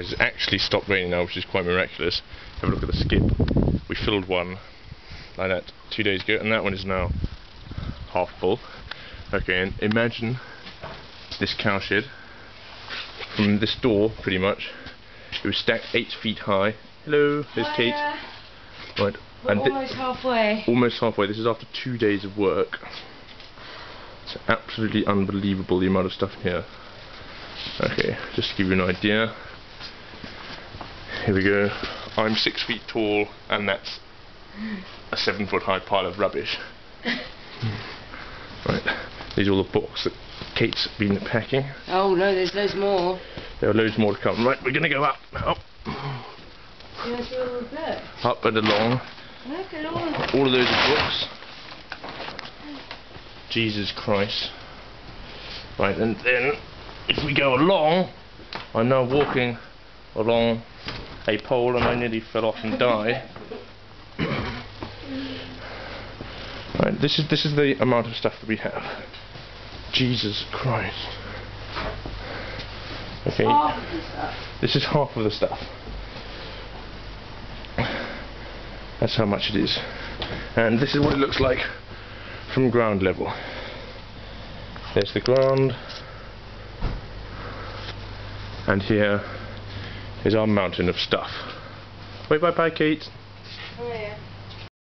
surprised. It's actually stopped raining now, which is quite miraculous. Have a look at the skip. We filled one like that 2 days ago, and that one is now half full. Okay, and imagine this cowshed from this door, pretty much. It was stacked 8 feet high. Hello, there's Kate. Right, and almost halfway. Almost halfway. This is after 2 days of work. It's absolutely unbelievable the amount of stuff in here. Okay, just to give you an idea. Here we go. I'm 6 feet tall, and that's a 7 foot high pile of rubbish. Right, these are all the books that Kate's been packing. Oh no, there's loads more. There are loads more to come. Right, we're gonna go up. Up. Do you want to see all the books? Up and along. Look at all of those books. Jesus Christ. Right, and then if we go along, I'm now walking along a pole and I nearly fell off and died. Right, this is the amount of stuff that we have. Jesus Christ. Okay. This is half of the stuff. That's how much it is. And this is what it looks like from ground level. There's the ground. And here is our mountain of stuff. Wait, bye bye, Kate. Oh, yeah.